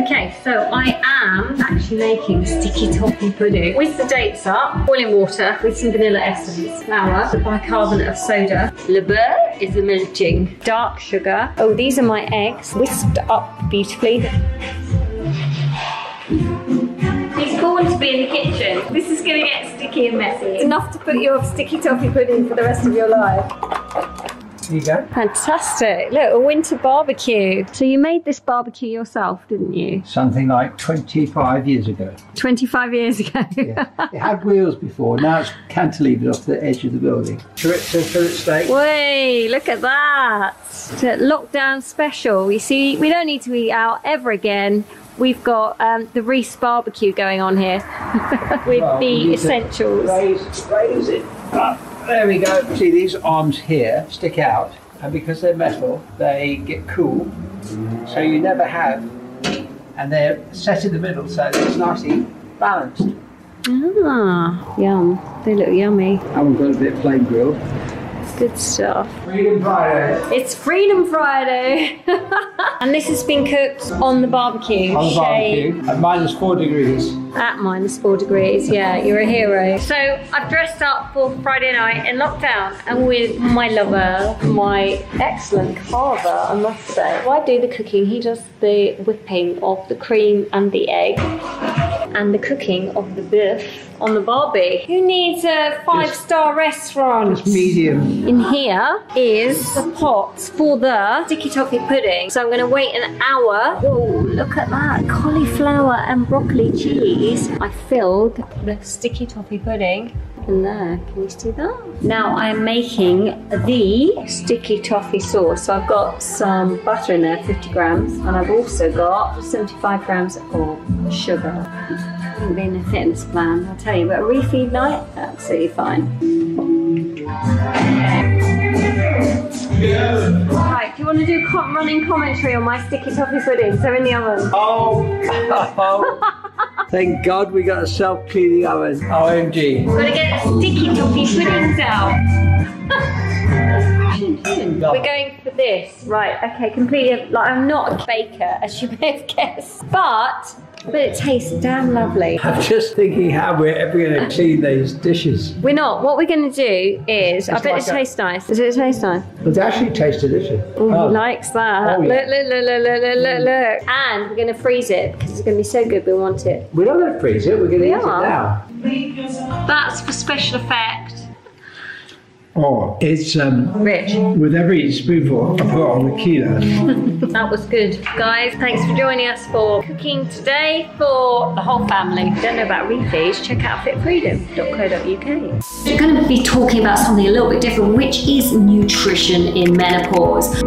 Okay, so I am actually making sticky toffee pudding with the dates up, boiling water with some vanilla essence, flour, the bicarbonate of soda. Le beurre is the melting, dark sugar. Oh, these are my eggs, whisked up beautifully. It's cool to be in the kitchen. This is going to get sticky and messy. It's enough to put your sticky toffee pudding for the rest of your life. There you go. Fantastic. Look, a winter barbecue. So you made this barbecue yourself, didn't you? Something like 25 years ago. 25 years ago? Yeah. It had wheels before. Now it's cantilevered off the edge of the building. Chorizo steak. Whey, look at that. It's a lockdown special. You see, we don't need to eat out ever again. We've got the Reese barbecue going on here with the essentials. Raise it up. There we go. See, these arms here stick out, and because they're metal, they get cool. So you never have, and they're set in the middle, so it's nicely balanced. Ah, yum. They look yummy. And we've got a bit of flame grilled. Good stuff. Freedom Friday. It's Freedom Friday. And this has been cooked on the barbecue. On the barbecue. At -4 degrees. At -4 degrees, yeah, you're a hero. So I've dressed up for Friday night in lockdown and with my lover, my excellent father, I must say. Well, I do the cooking, he does the whipping of the cream and the egg and the cooking of the beef on the barbie. Who needs a five-star restaurant? It's medium. In here is the pot for the sticky toffee pudding. So I'm gonna wait an hour. Oh, look at that, cauliflower and broccoli cheese. I filled the sticky toffee pudding in there, can you see that? Now I'm making the sticky toffee sauce. So I've got some butter in there, 50 grams, and I've also got 75 grams of sugar. Wouldn't be in a fitness plan, I'll tell you, but a refeed night, absolutely fine. Yeah. Right, do you want to do running commentary on my sticky toffee pudding? They're in the oven. Oh! Thank God we got a self-cleaning oven. OMG. We're going to get the sticky toffee puddings out. We're going for this. Right, okay, completely. Like, I'm not a baker, as you may have guessed. But it tastes damn lovely. I'm just thinking how we're ever going to clean these dishes. We're not. What we're going to do is, I bet it tastes nice. Does it taste nice? It actually tastes delicious. Ooh, he likes that. Oh, yeah. Look. And we're going to freeze it because it's going to be so good we want it. We're not going to freeze it. We're going to eat it now. That's for special effect. Oh, it's rich. With every spoonful, I put on a kilo. That was good. Guys, thanks for joining us for cooking today for the whole family. If you don't know about refeeds, check out fitfreedom.co.uk. We're going to be talking about something a little bit different, which is nutrition in menopause.